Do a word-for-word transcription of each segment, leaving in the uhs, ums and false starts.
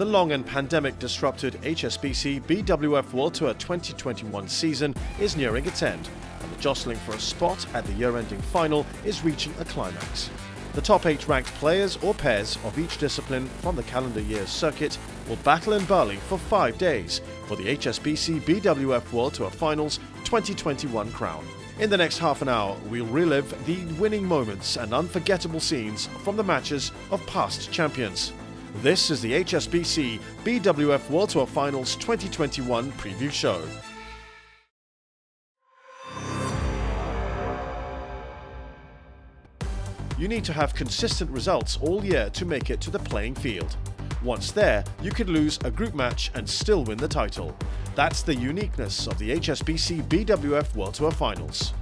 The long and pandemic-disrupted H S B C B W F World Tour twenty twenty-one season is nearing its end, and the jostling for a spot at the year-ending final is reaching a climax. The top eight ranked players or pairs of each discipline from the calendar year's circuit will battle in Bali for five days for the H S B C B W F World Tour Finals twenty twenty-one crown. In the next half an hour, we'll relive the winning moments and unforgettable scenes from the matches of past champions. This is the H S B C B W F World Tour Finals twenty twenty-one preview show. You need to have consistent results all year to make it to the playing field. Once there, you could lose a group match and still win the title. That's the uniqueness of the H S B C B W F World Tour Finals.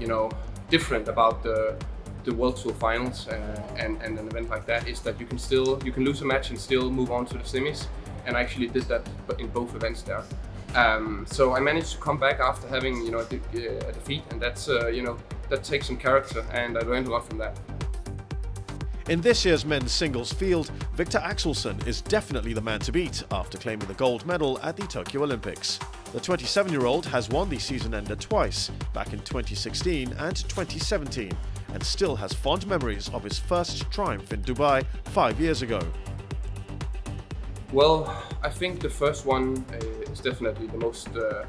You know, different about the the World Tour Finals uh, and, and an event like that is that you can still you can lose a match and still move on to the semis, and I actually did that in both events there. Um, so I managed to come back after having you know a, de a defeat, and that's uh, you know that takes some character, and I learned a lot from that. In this year's men's singles field, Viktor Axelsen is definitely the man to beat after claiming the gold medal at the Tokyo Olympics. The twenty-seven-year-old has won the season ender twice, back in twenty sixteen and twenty seventeen, and still has fond memories of his first triumph in Dubai five years ago. Well, I think the first one uh, is definitely the most uh,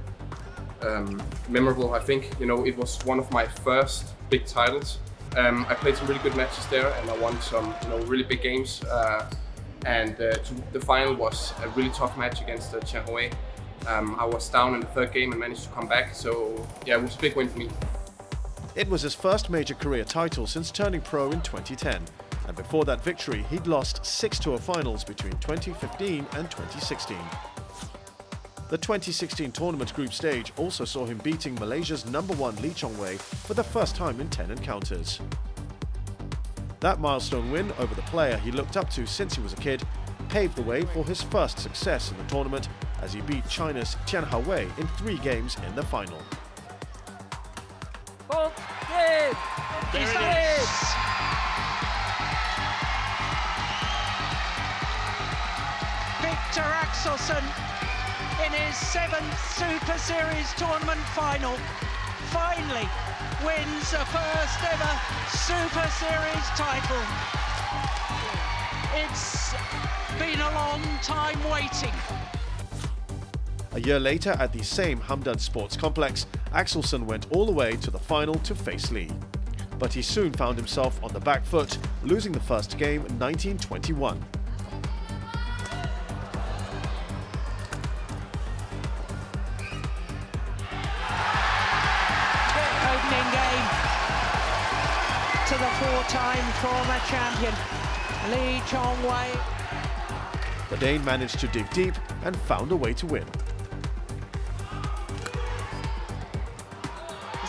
um, memorable. I think you know it was one of my first big titles. Um, I played some really good matches there, and I won some you know really big games. Uh, and uh, to, the final was a really tough match against uh, Chen Hui. Um, I was down in the third game and managed to come back. So yeah, it was a big win for me. It was his first major career title since turning pro in twenty ten, and before that victory he'd lost six tour finals between twenty fifteen and twenty sixteen. The twenty sixteen tournament group stage also saw him beating Malaysia's number one Lee Chong Wei for the first time in ten encounters. That milestone win over the player he looked up to since he was a kid paved the way for his first success in the tournament, as he beat China's Tian Houwei in three games in the final. Oh, yes. There it is. Viktor Axelsen in his seventh Super Series tournament final finally wins a first ever Super Series title. It's been a long time waiting. A year later, at the same Hamdan Sports Complex, Axelsen went all the way to the final to face Lee. But he soon found himself on the back foot, losing the first game nineteen twenty-one. Opening game to the four-time former champion, Lee Chong Wei. The Dane managed to dig deep and found a way to win.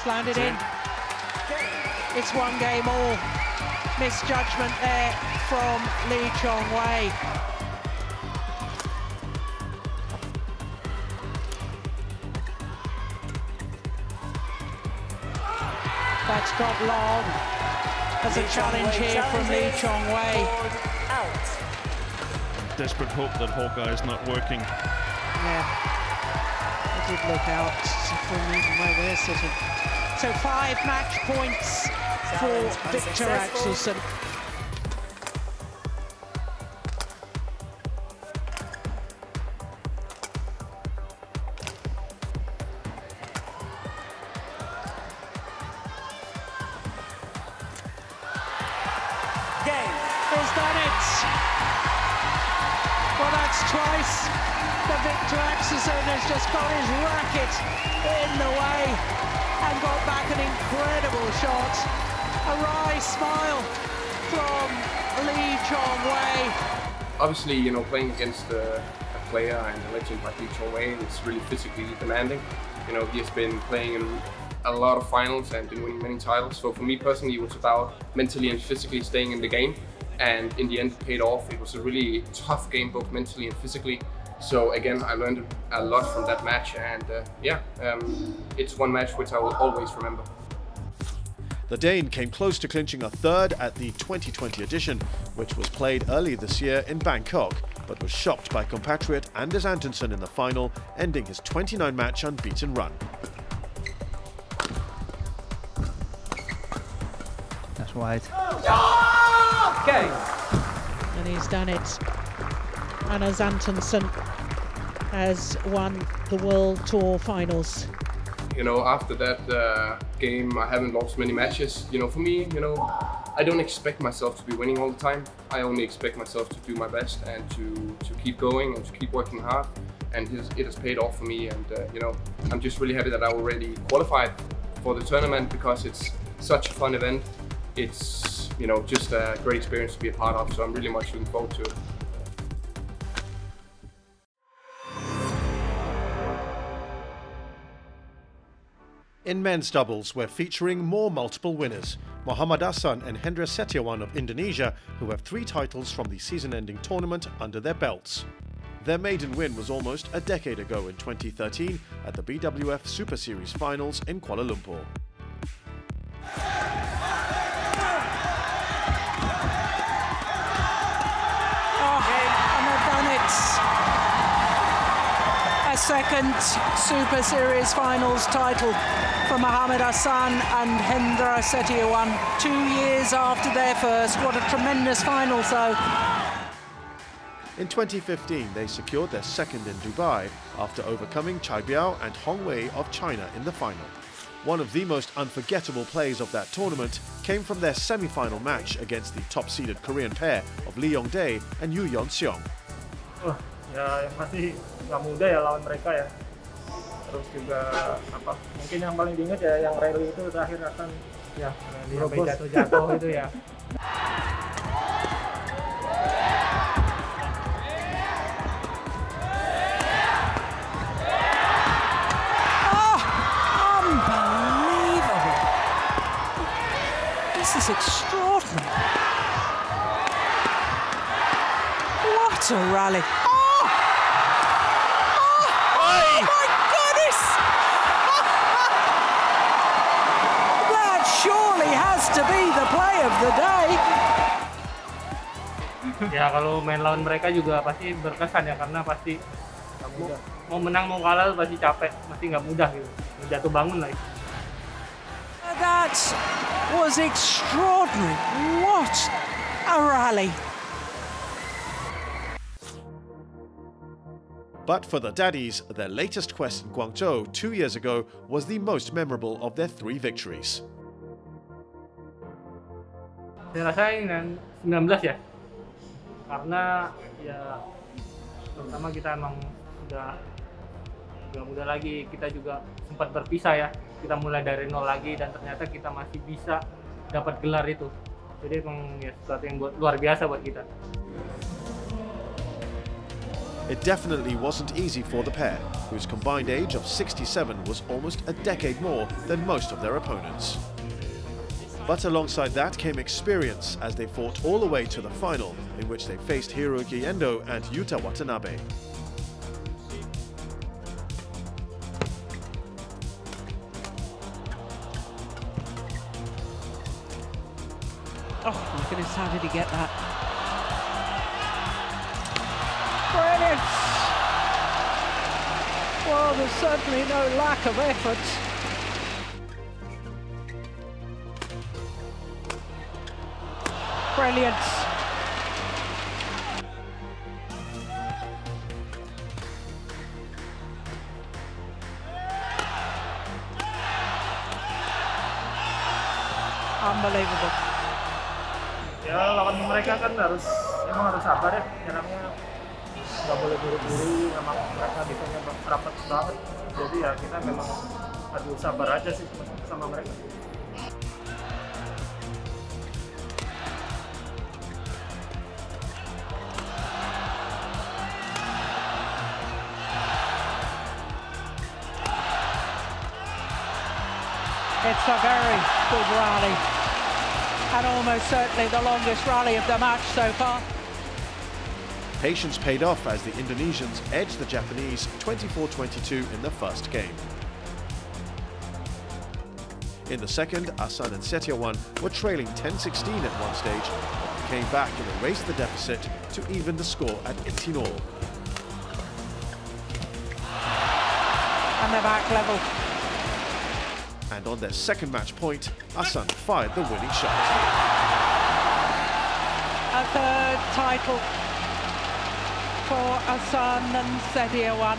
Landed in. It's one game all. Misjudgment there from Lee Chong Wei. That's got long. There's a challenge here from Lee Chong Wei. Desperate hope that Hawkeye is not working. Yeah. Did look out from even where we're sitting. So five match points for Viktor Axelsen. Game. Is that it? Well, that's twice. The Viktor Axelsen has just got his racket in the way and got back an incredible shot. A wry smile from Lee Chong Wei. Obviously, you know, playing against a, a player and a legend like Lee Chong Wei is really physically demanding. You know, he has been playing in a lot of finals and been winning many titles. So for me personally, it was about mentally and physically staying in the game. And in the end, it paid off. It was a really tough game, both mentally and physically. So again, I learned a lot from that match, and uh, yeah, um, it's one match which I will always remember. The Dane came close to clinching a third at the twenty twenty edition, which was played early this year in Bangkok, but was shocked by compatriot Anders Antonsen in the final, ending his twenty-nine match unbeaten run. That's wide. Okay. And he's done it. Anders Antonsen has won the World Tour Finals. You know, after that uh, game, I haven't lost many matches. You know, for me, you know, I don't expect myself to be winning all the time. I only expect myself to do my best and to, to keep going and to keep working hard. And it has paid off for me. And, uh, you know, I'm just really happy that I already qualified for the tournament because it's such a fun event. It's, you know, just a great experience to be a part of. So I'm really much looking forward to it. In men's doubles, we're featuring more multiple winners. Mohammad Ahsan and Hendra Setiawan of Indonesia, who have three titles from the season-ending tournament under their belts. Their maiden win was almost a decade ago in twenty thirteen at the B W F Super Series Finals in Kuala Lumpur. A second Super Series Finals title for Mohammad Ahsan and Hendra Setiawan, two years after their first. What a tremendous final, though. In twenty fifteen, they secured their second in Dubai after overcoming Chai Biao and Hong Wei of China in the final. One of the most unforgettable plays of that tournament came from their semi-final match against the top-seeded Korean pair of Lee Yong-dae and Yoo Yeon-seong. Oh. Ya yang pasti nggak mudah ya lawan mereka ya. Terus juga apa? Mungkin yang paling diingat ya yang rally itu terakhir akan ya sampai jatuh-jatuh itu ya. Oh, unbelievable! This is extraordinary. What a rally! To be the play of the day. Ya kalau main lawan mereka juga pasti berkesan ya karena pasti mau menang mau kalah pasti capek, pasti nggak mudah gitu. Jatuh bangun lagi. That was extraordinary. What a rally. But for the daddies, their latest quest in Guangzhou two years ago was the most memorable of their three victories. Saya rasa ini sembilan belas ya, karena ya terutama kita emang udah nggak mudah lagi, kita juga sempat berpisah ya, kita mulai dari nol lagi dan ternyata kita masih bisa dapat gelar itu, jadi emang ya sesuatu yang buat luar biasa buat kita. It definitely wasn't easy for the pair, whose combined age of sixty-seven was almost a decade more than most of their opponents. But alongside that came experience as they fought all the way to the final, in which they faced Hiroki Endo and Yuta Watanabe. Oh my goodness, how did he get that? Brilliant! Well, there's certainly no lack of effort. Brilliant. Unbelievable. Ya lawan mereka kan harus emang harus sabar ya, nyerangnya nggak boleh buru-buru, memang mereka biasanya rapat banget, jadi ya kita memang harus sabar aja sih sama mereka. It's a very good rally, and almost certainly the longest rally of the match so far. Patience paid off as the Indonesians edged the Japanese twenty-four twenty-two in the first game. In the second, Ahsan and Setiawan were trailing ten sixteen at one stage, but came back and erased the deficit to even the score at eighteen all. And they're back level. And on their second match point, Ahsan fired the winning shot. A third title for Ahsan and Setiawan.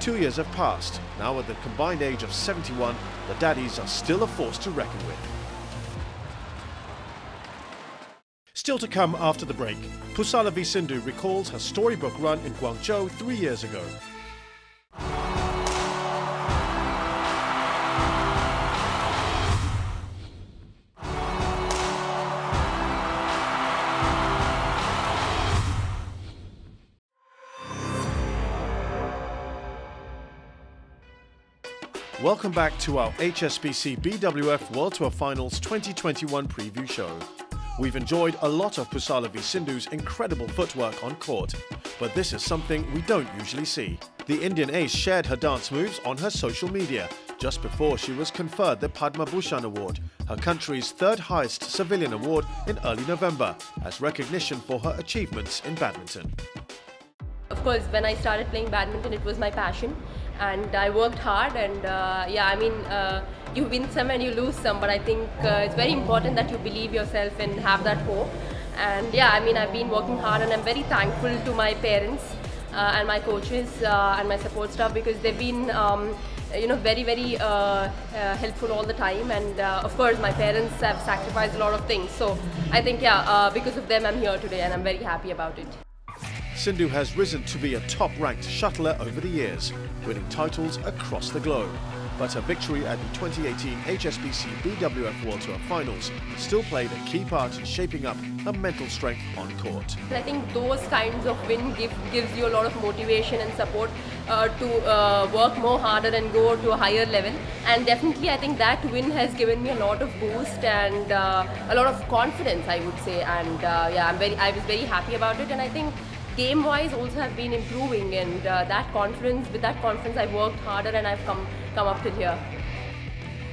Two years have passed. Now at the combined age of seventy-one, the daddies are still a force to reckon with. Still to come after the break, Pusarla V. Sindhu recalls her storybook run in Guangzhou three years ago. Welcome back to our H S B C B W F World Tour Finals twenty twenty-one preview show. We've enjoyed a lot of Pusarla V. Sindhu's incredible footwork on court, but this is something we don't usually see. The Indian ace shared her dance moves on her social media just before she was conferred the Padma Bhushan Award, her country's third highest civilian award, in early November, as recognition for her achievements in badminton. Of course, when I started playing badminton, it was my passion. And I worked hard, and uh, yeah, I mean, uh, you win some and you lose some, but I think uh, it's very important that you believe yourself and have that hope. And yeah, I mean, I've been working hard, and I'm very thankful to my parents uh, and my coaches uh, and my support staff, because they've been, um, you know, very, very uh, uh, helpful all the time. And uh, of course, my parents have sacrificed a lot of things. So I think, yeah, uh, because of them, I'm here today, and I'm very happy about it. Sindhu has risen to be a top-ranked shuttler over the years, winning titles across the globe. But her victory at the twenty eighteen H S B C B W F World Tour Finals still played a key part in shaping up her mental strength on court. I think those kinds of wins give, gives you a lot of motivation and support uh, to uh, work more harder and go to a higher level. And definitely I think that win has given me a lot of boost and uh, a lot of confidence, I would say. And uh, yeah, I'm very, I was very happy about it, and I think game-wise also have been improving, and uh, that confidence, with that confidence I worked harder and I've come, come up till here.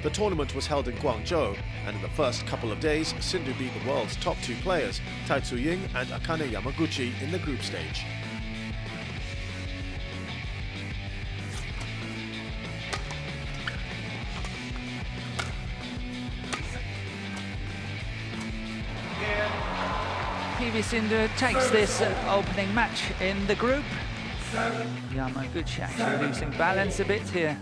The tournament was held in Guangzhou, and in the first couple of days Sindhu beat the world's top two players, Tai Tzu Ying and Akane Yamaguchi, in the group stage. P V Sindhu takes this opening match in the group. Yamaguchi actually losing balance a bit here.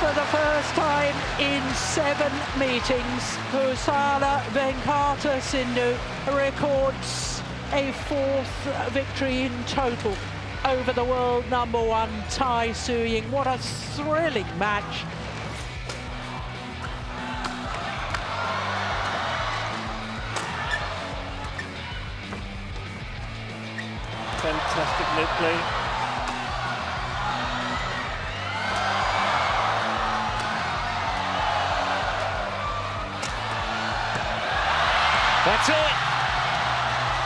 For the first time in seven meetings, Pusarla Venkata Sindhu records a fourth victory in total over the world number one, Tai Tzu Ying. What a thrilling match. Fantastic net play. That's it.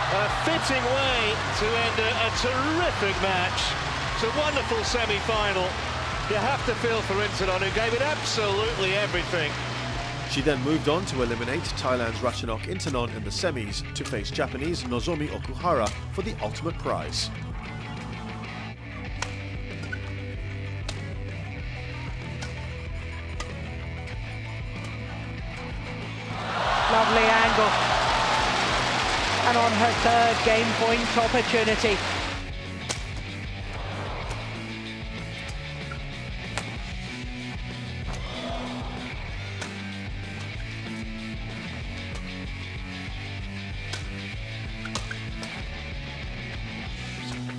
A fitting way to end a, a terrific match. It's a wonderful semi-final. You have to feel for Intanon, who gave it absolutely everything. She then moved on to eliminate Thailand's Ratchanok Intanon in the semis to face Japanese Nozomi Okuhara for the ultimate prize. Lovely angle. And on her third game point opportunity.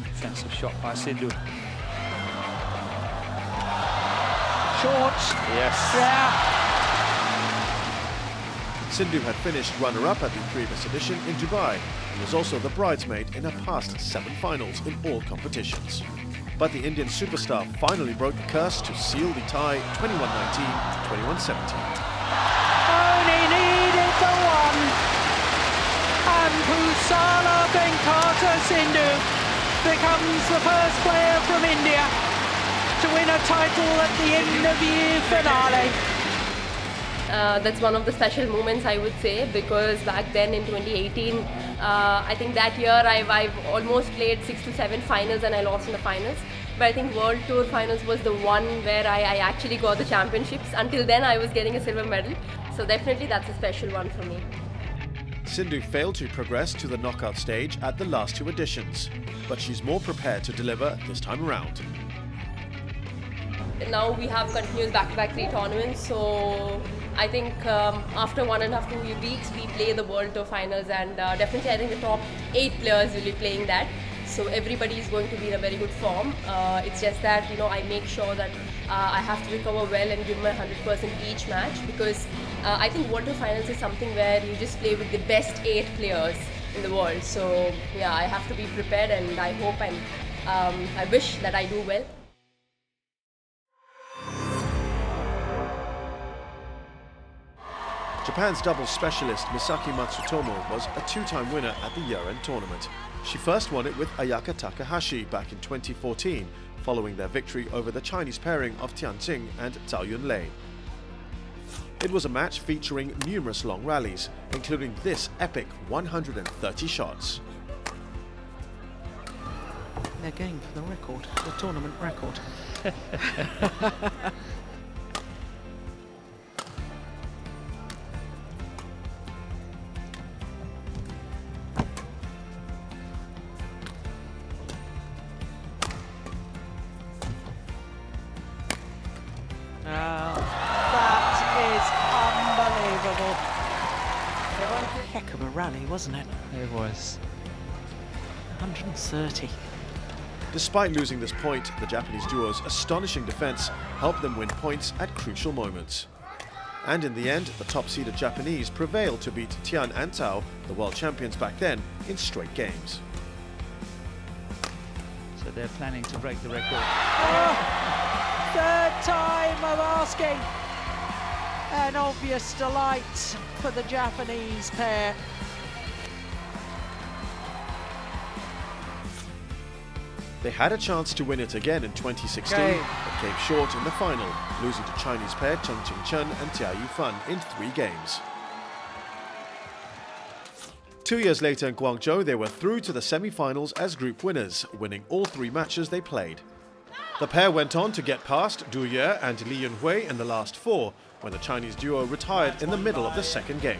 Defensive shot by Sindhu. Short. Yes. Yeah. Sindhu had finished runner-up at the previous edition in Dubai and was also the bridesmaid in her past seven finals in all competitions. But the Indian superstar finally broke the curse to seal the tie twenty-one nineteen, twenty-one seventeen. Only needed the one, and Pusarla Venkata Sindhu becomes the first player from India to win a title at the end of year finale. Uh, that's one of the special moments, I would say, because back then in twenty eighteen, uh, I think that year I've, I've almost played six to seven finals and I lost in the finals. But I think World Tour Finals was the one where I, I actually got the championships. Until then, I was getting a silver medal. So definitely that's a special one for me. Sindhu failed to progress to the knockout stage at the last two editions, but she's more prepared to deliver this time around. Now we have continuous back-to-back three tournaments, so I think um, after one and a half, two weeks, we play the World Tour Finals, and uh, definitely I think the top eight players will be playing that. So everybody is going to be in a very good form. Uh, it's just that, you know, I make sure that uh, I have to recover well and give my one hundred percent each match, because uh, I think World Tour Finals is something where you just play with the best eight players in the world. So yeah, I have to be prepared, and I hope and um, I wish that I do well. Japan's doubles specialist Misaki Matsutomo was a two-time winner at the year-end tournament. She first won it with Ayaka Takahashi back in twenty fourteen, following their victory over the Chinese pairing of Tianqing and Zhao Yunlei. It was a match featuring numerous long rallies, including this epic one hundred thirty shots. They're going for the record, the tournament record. Wasn't it? It was. one hundred thirty. Despite losing this point, the Japanese duo's astonishing defense helped them win points at crucial moments. And in the end, the top-seeded Japanese prevailed to beat Tian and Tao, the world champions back then, in straight games. So they're planning to break the record. Oh, third time of asking. An obvious delight for the Japanese pair. They had a chance to win it again in twenty sixteen, okay, but came short in the final, losing to Chinese pair Chen Qingchen and Jia Yifan in three games. Two years later in Guangzhou, they were through to the semi-finals as group winners, winning all three matches they played. The pair went on to get past Du Ye and Li Yunhui in the last four, when the Chinese duo retired in the middle of the second game.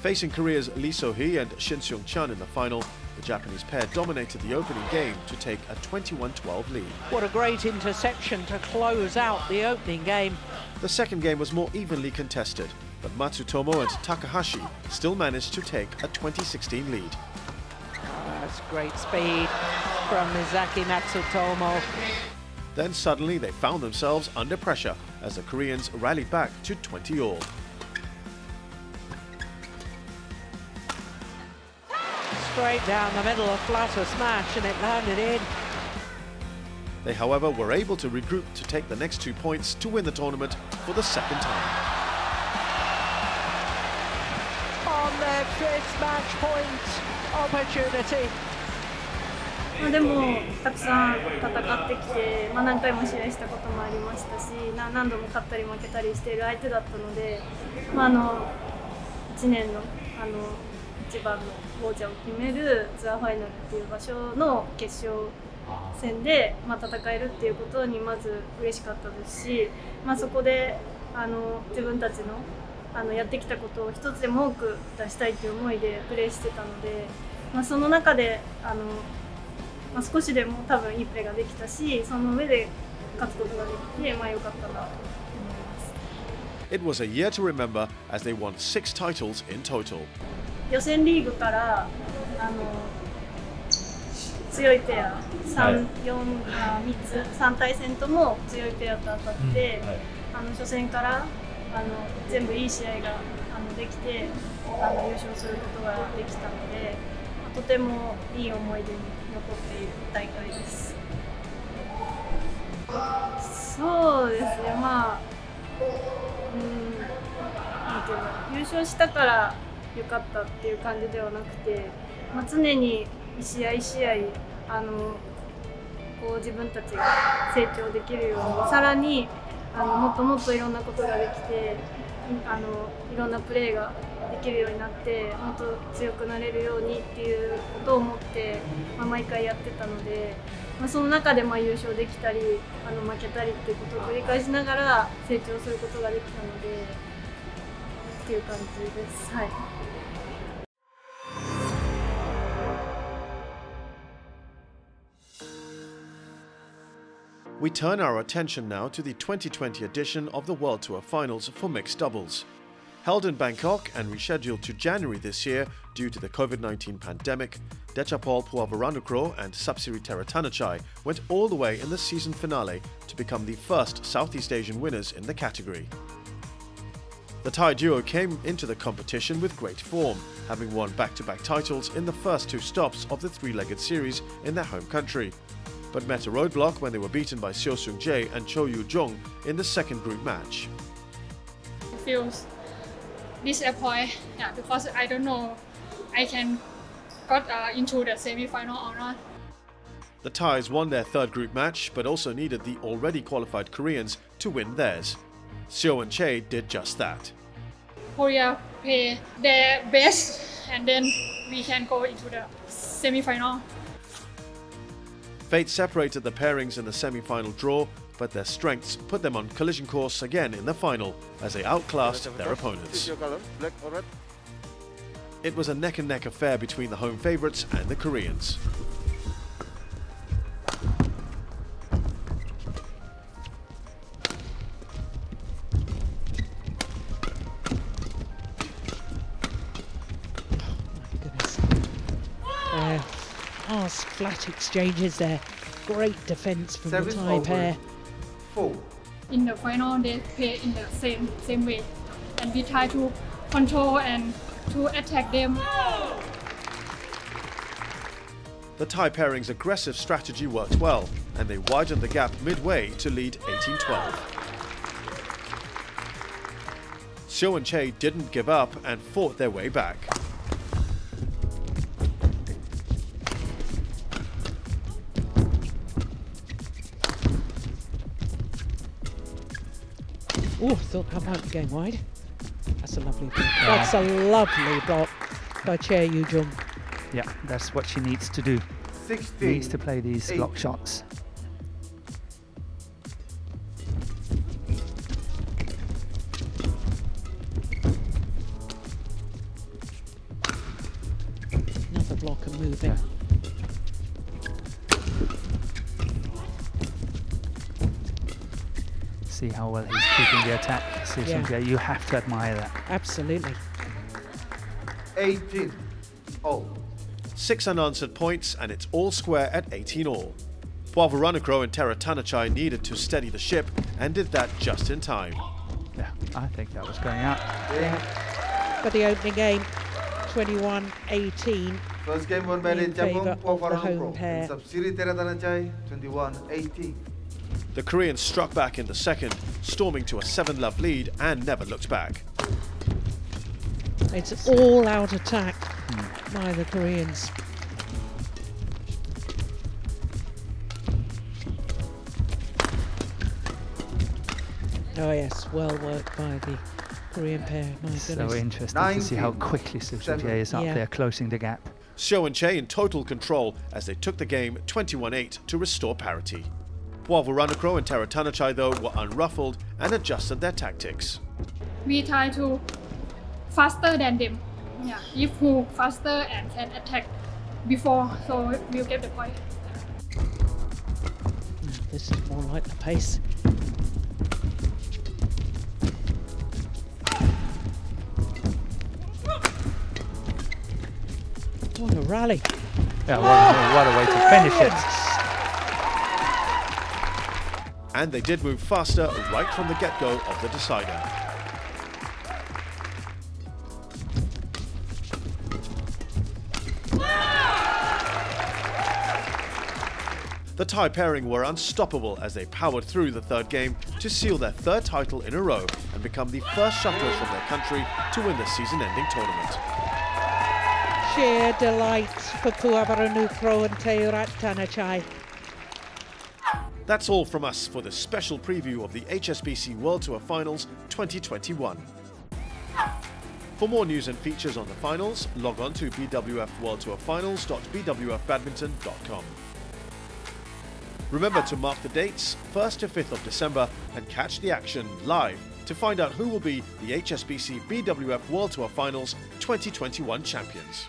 Facing Korea's Lee So-hee and Shin Seung-chan in the final, the Japanese pair dominated the opening game to take a twenty-one twelve lead. What a great interception to close out the opening game. The second game was more evenly contested, but Matsutomo and Takahashi still managed to take a twenty sixteen lead. Oh, that's great speed from Misaki Matsutomo. Then suddenly they found themselves under pressure as the Koreans rallied back to twenty all. Straight down the middle, a flatter smash, and it landed in. They, however, were able to regroup to take the next two points to win the tournament for the second time. On their fifth match point opportunity. でもたくさん戦ってきて、まあ何回も試合したこともありましたし、何度も勝ったり負けたりしている相手だったので、まああの一年のあの 一番の王者を決めるツアーファイナルっていう場所の決勝戦で、まあ、戦えるっていうことにまず嬉しかったですし、まあ、そこであの自分たちの、あのやってきたことを一つでも多く出したいっていう思いでプレーしてたので、まあ、その中であの、まあ、少しでも多分いいプレーができたし、その上で勝つことができて、まあ、良かったなと思います。 It was a year to remember as they won six titles in total. 予選リーグからあの強いペア さん, よん, あ、みっつ、さん対戦とも強いペアと当たって、あの初戦からあの全部いい試合があのできてあの優勝することができたので、とてもいい思い出に残っている大会です。そうですね、まあ、うん、なんていうの、優勝したから 良かったっていう感じではなくて、まあ、常に試合試合あのこう自分たちが成長できるようにさらにあのもっともっといろんなことができてあのいろんなプレーができるようになってもっと強くなれるようにっていうことを思って、まあ、毎回やってたので、まあ、その中でまあ優勝できたりあの負けたりっていうことを繰り返しながら成長することができたので。っていう感じです。はい。We turn our attention now to the twenty twenty edition of the World Tour Finals for mixed doubles. Held in Bangkok and rescheduled to January this year due to the COVID nineteen pandemic, Dechapol Puavaranukroh and Sapsiree Taratanachai went all the way in the season finale to become the first Southeast Asian winners in the category. The Thai duo came into the competition with great form, having won back-to-back titles in the first two stops of the three-legged series in their home country, but met a roadblock when they were beaten by Seo Sung Jae and Chae Yu Jung in the second group match. I feel disappointed, yeah, because I don't know I can got uh, into the semi-final or not. The Thais won their third group match, but also needed the already qualified Koreans to win theirs. Seo and Chae did just that. Korea play their best and then we can go into the semi-final. Fate separated the pairings in the semi-final draw, but their strengths put them on collision course again in the final as they outclassed their opponents. It was a neck-and-neck affair between the home favourites and the Koreans. Flat exchanges there. Great defence from Seven the Thai over. pair. Four. In the final, they play in the same same way, and we try to control and to attack them. The Thai pairing's aggressive strategy worked well, and they widened the gap midway to lead eighteen twelve. Seo and Chae didn't give up and fought their way back. Oh, thought how about going wide. That's a lovely block. Yeah. That's a lovely block by Chae Yu Jung. Yeah, that's what she needs to do. sixteen, needs to play these eight. block shots. Another block and moving. Yeah. See how well he's keeping the attack. See, yeah. You have to admire that. Absolutely. eighteen all. Six unanswered points, and it's all square at eighteen all. Puavaranukroh and Taratanachai needed to steady the ship, and did that just in time. Yeah, I think that was going out. Yeah. For the opening game, twenty-one eighteen. First game won by Puavaranukroh and Sapsiree Taratanachai, twenty-one eighteen. The Koreans struck back in the second, storming to a seven-love lead and never looked back. It's an all-out attack hmm. by the Koreans. Oh yes, well worked by the Korean pair. My so goodness. interesting nineteen, to see how quickly Sapsiree is up yeah. there, closing the gap. Seo and Chae in total control as they took the game twenty-one eight to restore parity. Puavaranukroh and Taratanachai, though, were unruffled and adjusted their tactics. We try to faster than them. Yeah, if who faster and can attack before, so we'll get the point. This is more like the pace. What a rally! Yeah, what, oh, what a way to finish it. And they did move faster right from the get-go of the decider. The Thai pairing were unstoppable as they powered through the third game to seal their third title in a row and become the first shuttles from their country to win the season-ending tournament. sheer delight for Puavaranukroh and Ratchanok. That's all from us for the special preview of the H S B C World Tour Finals twenty twenty-one. For more news and features on the finals, log on to b w f world tour finals dot b w f badminton dot com. Remember to mark the dates first to fifth of December and catch the action live to find out who will be the H S B C B W F World Tour Finals twenty twenty-one champions.